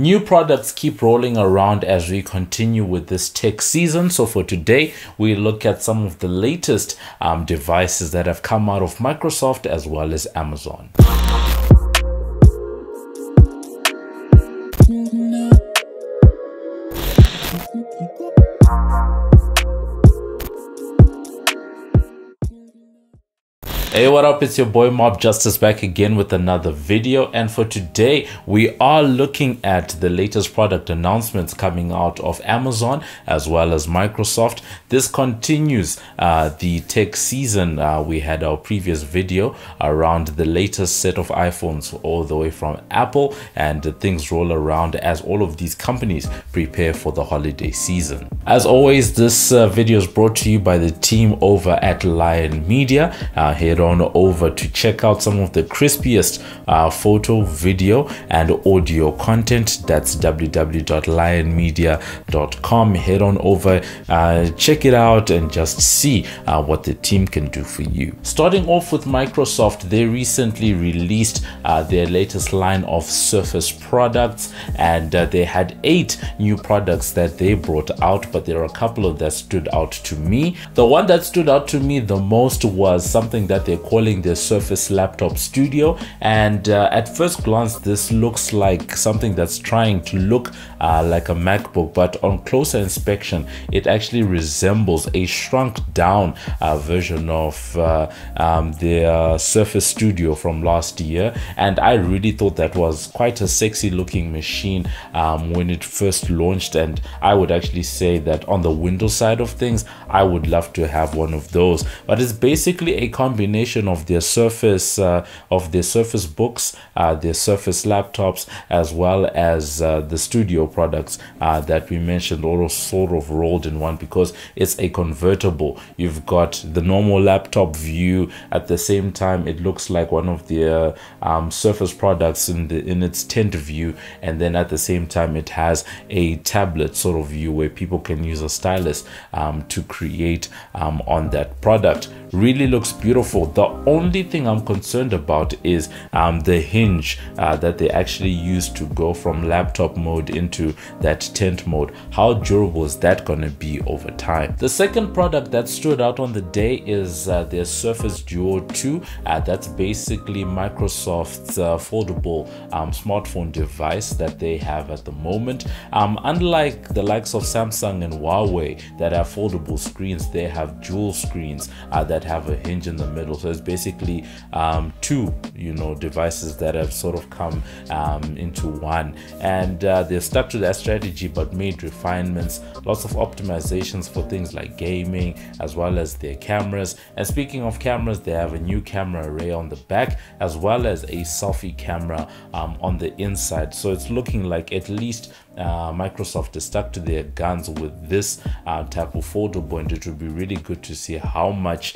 New products keep rolling around as we continue with this tech season. So for today, we look at some of the latest devices that have come out of Microsoft as well as Amazon. Hey, what up? It's your boy Mob Justice back again with another video, and for today we are looking at the latest product announcements coming out of Amazon as well as Microsoft. This continues the tech season. We had our previous video around the latest set of iPhones all the way from Apple, and things roll around as all of these companies prepare for the holiday season. As always, this video is brought to you by the team over at Lion Media. Head on over to check out some of the crispiest photo, video and audio content. That's www.liyonmedia.com. head on over, check it out and just see what the team can do for you. Starting off with Microsoft, they recently released their latest line of Surface products, and they had 8 new products that they brought out, but there are a couple of that stood out to me. The one that stood out to me the most was something that they're calling the Surface Laptop Studio, and at first glance this looks like something that's trying to look like a MacBook, but on closer inspection it actually resembles a shrunk down version of their Surface Studio from last year, and I really thought that was quite a sexy looking machine when it first launched, and I would actually say that on the Windows side of things I would love to have one of those. But it's basically a combination of their Surface Surface Books, their Surface Laptops, as well as the Studio products that we mentioned, all sort of rolled in one, because it's a convertible. You've got the normal laptop view, at the same time it looks like one of their Surface products in its tent view, and then at the same time it has a tablet sort of view where people can use a stylus to create on that product. Really looks beautiful. The only thing I'm concerned about is the hinge that they actually used to go from laptop mode into that tent mode. How durable is that going to be over time? The second product that stood out on the day is their Surface Duo 2. That's basically Microsoft's foldable smartphone device that they have at the moment. Unlike the likes of Samsung and Huawei that have foldable screens, they have dual screens that have a hinge in the middle. So it's basically two, you know, devices that have sort of come into one, and they've stuck to that strategy but made refinements, lots of optimizations for things like gaming as well as their cameras. And speaking of cameras, they have a new camera array on the back as well as a selfie camera on the inside. So it's looking like at least Microsoft is stuck to their guns with this type of foldable, and it will be really good to see how much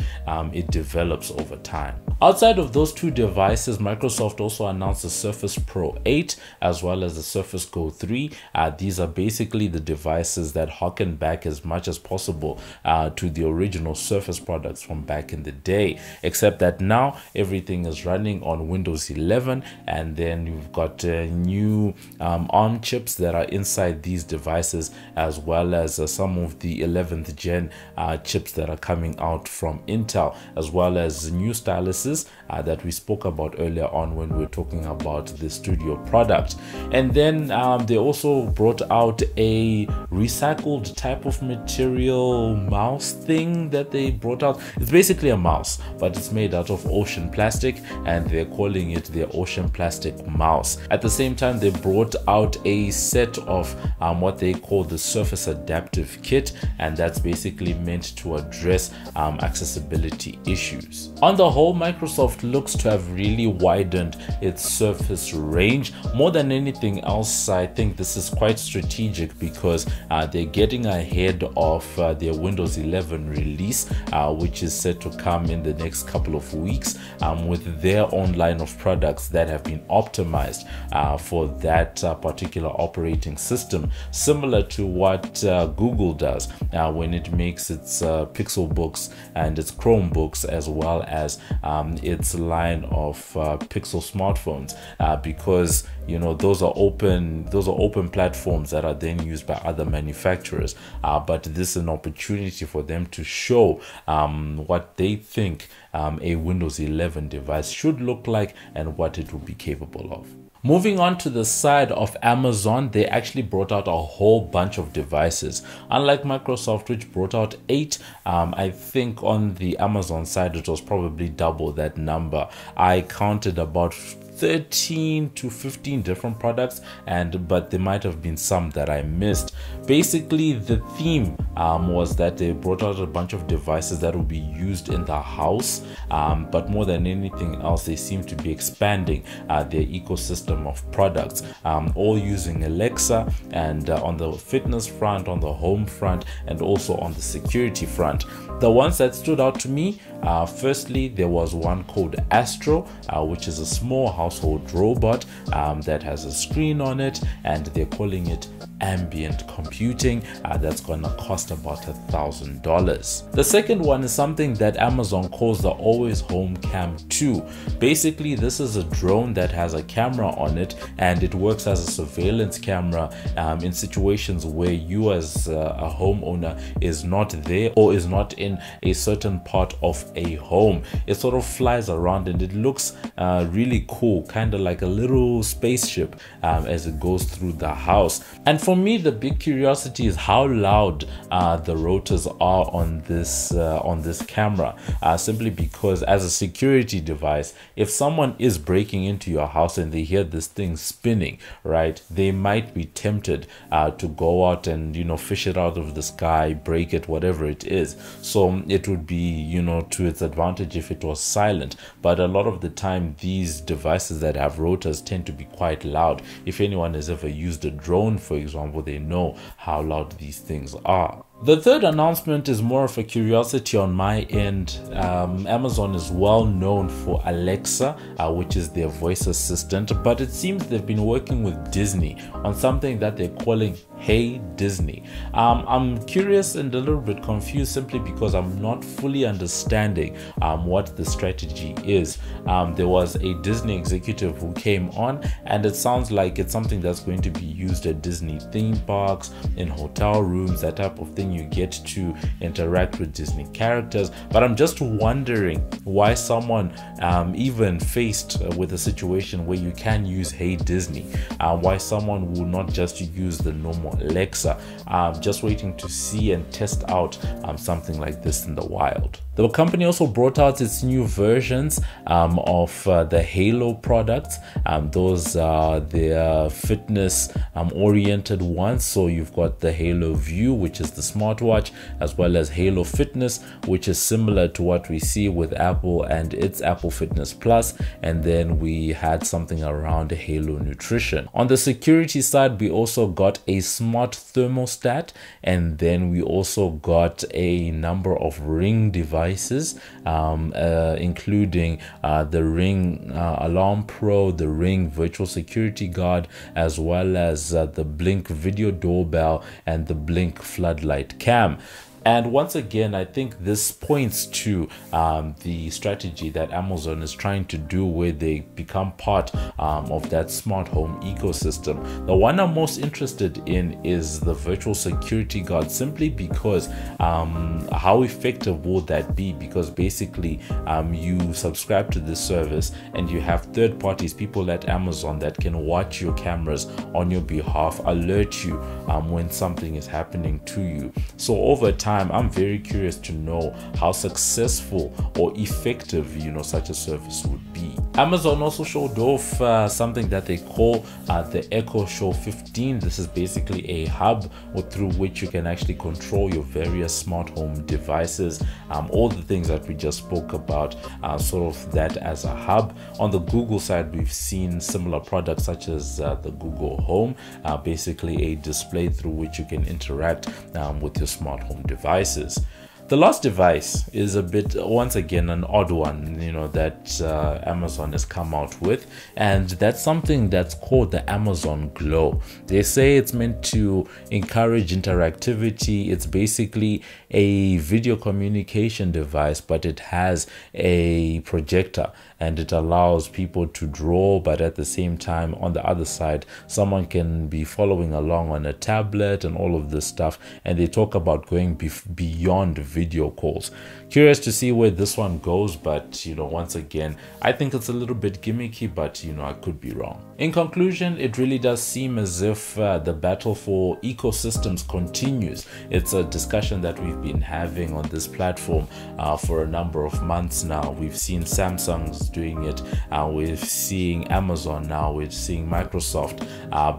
it develops over time. Outside of those two devices, Microsoft also announced the Surface Pro 8 as well as the Surface Go 3. These are basically the devices that harken back as much as possible to the original Surface products from back in the day, except that now everything is running on Windows 11, and then you've got new ARM chips that are inside these devices, as well as some of the 11th gen chips that are coming out from Intel, as well as new styluses that we spoke about earlier on when we were talking about the Studio product. And then they also brought out a recycled type of material mouse thing that they brought out. It's basically a mouse, but it's made out of ocean plastic, and they're calling it their ocean plastic mouse. At the same time, they brought out a set of what they call the Surface Adaptive Kit, and that's basically meant to address accessibility issues. On the whole, Microsoft looks to have really widened its Surface range. More than anything else, I think this is quite strategic because they're getting ahead of their Windows 11 release, which is set to come in the next couple of weeks, with their own line of products that have been optimized for that particular operating system, similar to what Google does when it makes its Pixelbooks and its Chromebooks, as well as its line of Pixel smartphones, because you know, those are open platforms that are then used by other manufacturers, but this is an opportunity for them to show what they think a Windows 11 device should look like and what it will be capable of. Moving on to the side of Amazon, they actually brought out a whole bunch of devices. Unlike Microsoft, which brought out 8, I think on the Amazon side, it was probably double that number. I counted about 13 to 15 different products, but there might have been some that I missed. Basically, the theme was that they brought out a bunch of devices that will be used in the house, but more than anything else, they seem to be expanding their ecosystem of products, all using Alexa, and on the fitness front, on the home front, and also on the security front. The ones that stood out to me, firstly, there was one called Astro, which is a small household robot that has a screen on it, and they're calling it ambient computing. That's gonna cost about $1,000. The second one is something that Amazon calls the Always Home Cam 2. Basically, this is a drone that has a camera on it, and it works as a surveillance camera in situations where you as a homeowner is not there or is not in a certain part of a home. It sort of flies around and it looks really cool, kind of like a little spaceship as it goes through the house. And for me, the big curiosity is how loud the rotors are on this camera, simply because as a security device, if someone is breaking into your house and they hear this thing spinning, right, they might be tempted to go out and, you know, fish it out of the sky, break it, whatever it is. So it would be, you know, to its advantage if it was silent, but a lot of the time these devices that have rotors tend to be quite loud. If anyone has ever used a drone, for example, they know how loud these things are. The third announcement is more of a curiosity on my end. Amazon is well known for Alexa, which is their voice assistant, but it seems they've been working with Disney on something that they're calling Hey Disney. I'm curious and a little bit confused simply because I'm not fully understanding what the strategy is. There was a Disney executive who came on, and it sounds like it's something that's going to be used at Disney theme parks, in hotel rooms, that type of thing. You get to interact with Disney characters, but I'm just wondering why someone, even faced with a situation where you can use Hey Disney, why someone will not just use the normal Alexa. I'm just waiting to see and test out something like this in the wild. The company also brought out its new versions of the Halo products. Those are their fitness-oriented ones. So you've got the Halo View, which is the smartwatch, as well as Halo Fitness, which is similar to what we see with Apple and its Apple Fitness Plus. And then we had something around Halo Nutrition. On the security side, we also got a smart thermostat, and then we also got a number of Ring devices. Including the Ring Alarm Pro, the Ring Virtual Security Guard, as well as the Blink Video Doorbell and the Blink Floodlight Cam. And once again, I think this points to the strategy that Amazon is trying to do, where they become part of that smart home ecosystem. The one I'm most interested in is the virtual security guard, simply because how effective will that be? Because basically you subscribe to this service and you have third parties, people at Amazon, that can watch your cameras on your behalf, alert you when something is happening to you. So over time, I'm very curious to know how successful or effective, you know, such a service would be. Amazon also showed off something that they call the Echo Show 15. This is basically a hub through which you can actually control your various smart home devices, all the things that we just spoke about, sort of that as a hub. On the Google side, we've seen similar products such as the Google Home, basically a display through which you can interact with your smart home devices. The last device is a bit, once again, an odd one, you know, that Amazon has come out with, and that's something that's called the Amazon Glow. They say it's meant to encourage interactivity. It's basically a video communication device, but it has a projector and it allows people to draw, but at the same time, on the other side, someone can be following along on a tablet and all of this stuff. And they talk about going beyond video calls. Curious to see where this one goes, but you know, once again, I think it's a little bit gimmicky, but you know, I could be wrong. In conclusion, it really does seem as if the battle for ecosystems continues. It's a discussion that we've been having on this platform for a number of months now. We've seen Samsung's doing it, we're seeing Amazon now, we're seeing Microsoft,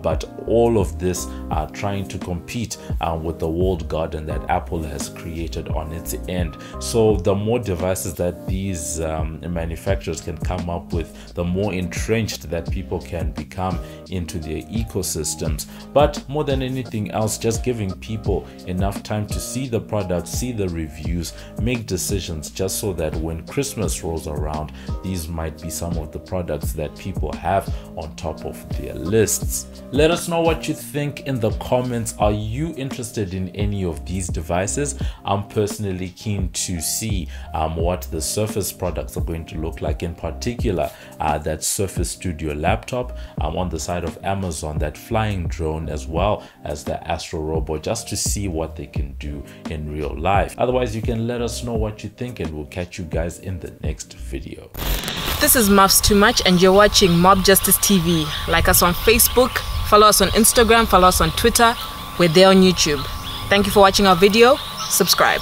but all of this are trying to compete with the walled garden that Apple has created on its end. So the more devices that these manufacturers can come up with, the more entrenched that people can become into their ecosystems. But more than anything else, just giving people enough time to see the products, see the reviews, make decisions, just so that when Christmas rolls around, these might be some of the products that people have on top of their lists. Let us know what you think in the comments. Are you interested in any of these devices? I'm personally keen to see what the Surface products are going to look like, in particular that Surface Studio laptop on the side of Amazon, that flying drone, as well as the Astro robot, just to see what they can do in real life. Otherwise, you can let us know what you think, and we'll catch you guys in the next video. This is Muffs Too Much, and you're watching Mob Justice TV. Like us on Facebook, follow us on Instagram, follow us on Twitter. We're there on YouTube. Thank you for watching our video. Subscribe.